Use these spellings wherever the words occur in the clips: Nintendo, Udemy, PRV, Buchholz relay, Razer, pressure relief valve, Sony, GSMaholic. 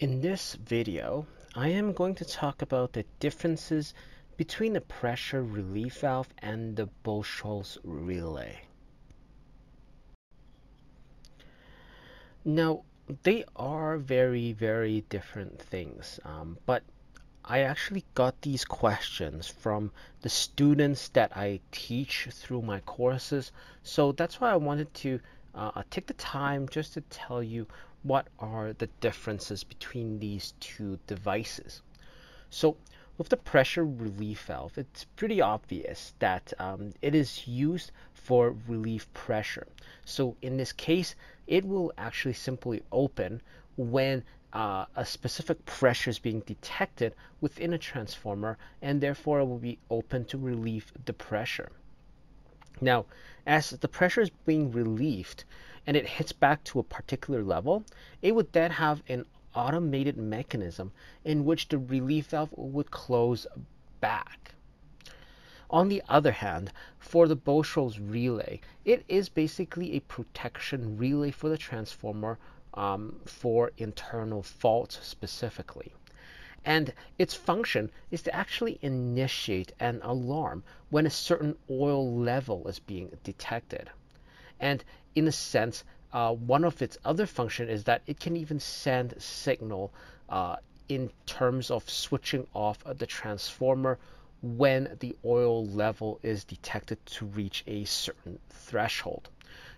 In this video, I am going to talk about the differences between the pressure relief valve and the Buchholz relay. Now, they are very, very different things, but I actually got these questions from the students that I teach through my courses, so that's why I wanted to take the time just to tell you what are the differences between these two devices. So with the pressure relief valve, it's pretty obvious that it is used for relief pressure. So in this case, it will actually simply open when a specific pressure is being detected within a transformer, and therefore it will be open to relieve the pressure. Now, as the pressure is being relieved and it hits back to a particular level, it would then have an automated mechanism in which the relief valve would close back. On the other hand, for the Buchholz relay, it is basically a protection relay for the transformer for internal faults specifically. And its function is to actually initiate an alarm when a certain oil level is being detected. And in a sense, one of its other functions is that it can even send signal in terms of switching off the transformer when the oil level is detected to reach a certain threshold.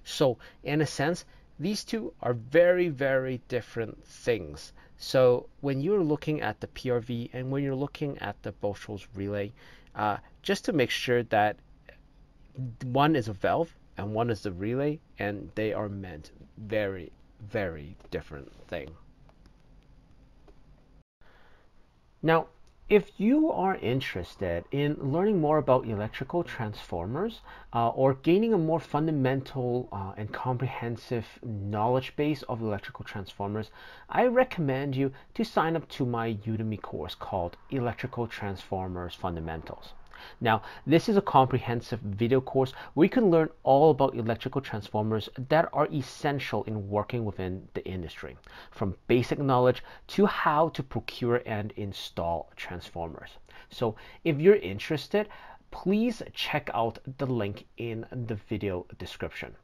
So in a sense, these two are very, very different things. So when you're looking at the PRV and when you're looking at the Buchholz relay, just to make sure that one is a valve and one is the relay, and they are meant very, very different thing. Now, if you are interested in learning more about electrical transformers or gaining a more fundamental and comprehensive knowledge base of electrical transformers, I recommend you to sign up to my Udemy course called Electrical Transformers Fundamentals. Now, this is a comprehensive video course where you can learn all about electrical transformers that are essential in working within the industry, from basic knowledge to how to procure and install transformers. So if you're interested, please check out the link in the video description.